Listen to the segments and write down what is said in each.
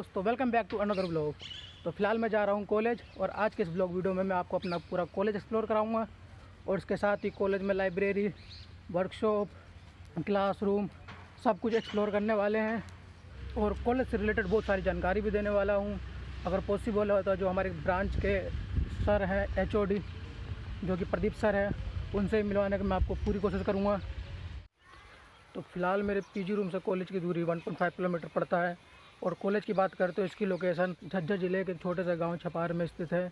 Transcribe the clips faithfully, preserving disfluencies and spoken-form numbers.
दोस्तों, welcome back to another blog. तो फिलहाल मैं जा रहा हूँ कॉलेज, और आज के इस ब्लॉग वीडियो में मैं आपको अपना पूरा कॉलेज एक्सप्लोर कराऊंगा, और इसके साथ ही कॉलेज में लाइब्रेरी, वर्कशॉप, क्लासरूम सब कुछ एक्सप्लोर करने वाले हैं, और कॉलेज से रिलेटेड बहुत सारी जानकारी भी देने वाला हूँ। अगर पॉसिबल हो तो जो हमारे ब्रांच के सर हैं, एच ओ डी जो कि प्रदीप सर हैं, उनसे मिलवाने की मैं आपको पूरी कोशिश करूँगा। तो फिलहाल मेरे पीजी रूम से कॉलेज की दूरी वन पॉइंट फाइव किलोमीटर पड़ता है, और कॉलेज की बात करते हो इसकी लोकेशन झज्जर ज़िले के छोटे से गांव छपार में स्थित है,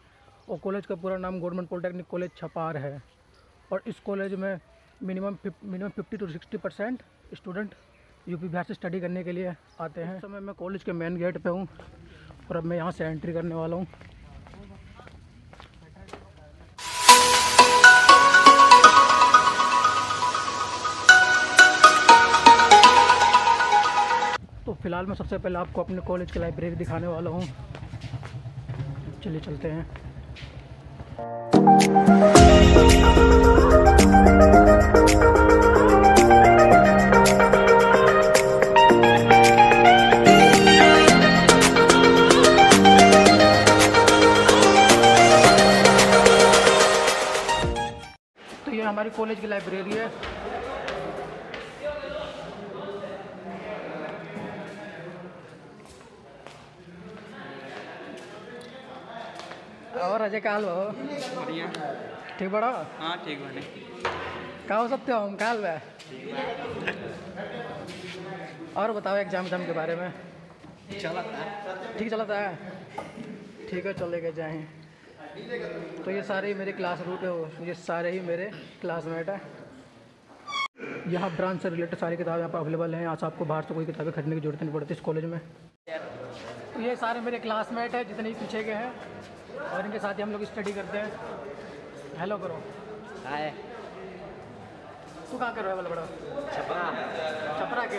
और कॉलेज का पूरा नाम गवर्नमेंट पॉलिटेक्निक कॉलेज छपार है। और इस कॉलेज में minimum minimum fifty to sixty percent student UP Bihar से स्टडी करने के लिए आते हैं। इस समय मैं कॉलेज के मेन गेट पर हूँ, और अब मैं यहाँ से एंट्री करने वाला हूँ। तो फिलहाल मैं सबसे पहले आपको अपने कॉलेज की लाइब्रेरी दिखाने वाला हूँ, चलिए चलते हैं। तो ये हमारी कॉलेज की लाइब्रेरी है। और अजय काल भाव बढ़िया ठीक बड़ा हाँ ठीक बने का हो सकते हो हम काल भाई। और बताओ एग्जाम एग्जाम के बारे में, चला ठीक चलाता है? ठीक है, चलेगा जाए। तो ये सारे ही मेरे क्लास रूट है, ये सारे ही मेरे क्लासमेट हैं। यहाँ ब्रांच से रिलेटेड सारी किताबें यहाँ पर अवेलेबल हैं, यहाँ से आपको बाहर से कोई किताबें खरीदने की जरूरत नहीं पड़ती इस कॉलेज में। तो ये सारे मेरे क्लासमेट हैं जितने पीछे के हैं, और इनके साथ ही हम लोग स्टडी करते हैं। हेलो करो हाय। तू कहाँ कर रहा है? बोला बड़ा छपरा छपरा के।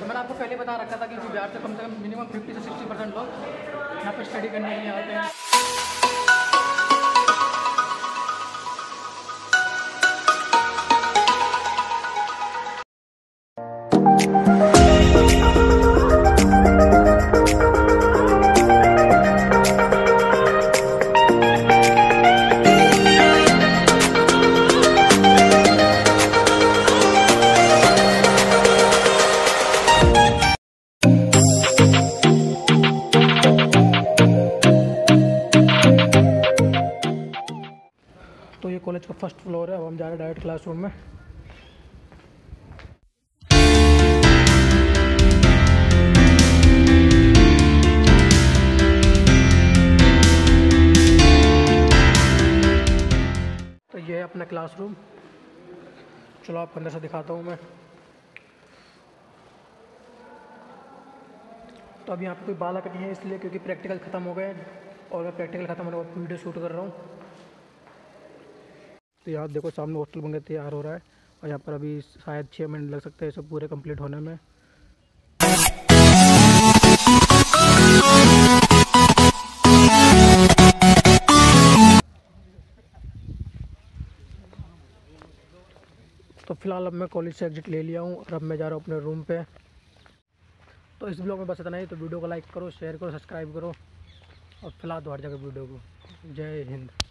तो मैंने आपको पहले बता रखा था कि बिहार से कम से कम मिनिमम फिफ्टी से सिक्सटी परसेंट लोग यहाँ पर स्टडी करने के लिए आते हैं। तो ये कॉलेज का फर्स्ट फ्लोर है, अब हम जा रहे हैं डायरेक्ट क्लासरूम में। तो ये है अपना क्लासरूम, चलो आपको अंदर से दिखाता हूँ मैं। तो अब यहाँ पे कोई बालक नहीं है इसलिए क्योंकि प्रैक्टिकल ख़त्म हो गए, और मैं प्रैक्टिकल ख़त्म होने के बाद वीडियो शूट कर रहा हूँ। तो यहाँ देखो सामने हॉस्टल बनकर तैयार हो रहा है, और यहाँ पर अभी शायद छः मिनट लग सकते हैं सब पूरे कंप्लीट होने में। तो फिलहाल अब मैं कॉलेज से एग्जिट ले लिया हूँ, और अब मैं जा रहा हूँ अपने रूम पे। तो इस ब्लॉग में बस इतना ही। तो वीडियो को लाइक करो, शेयर करो, सब्सक्राइब करो, और फैला दो हर जगह वीडियो को। जय हिंद।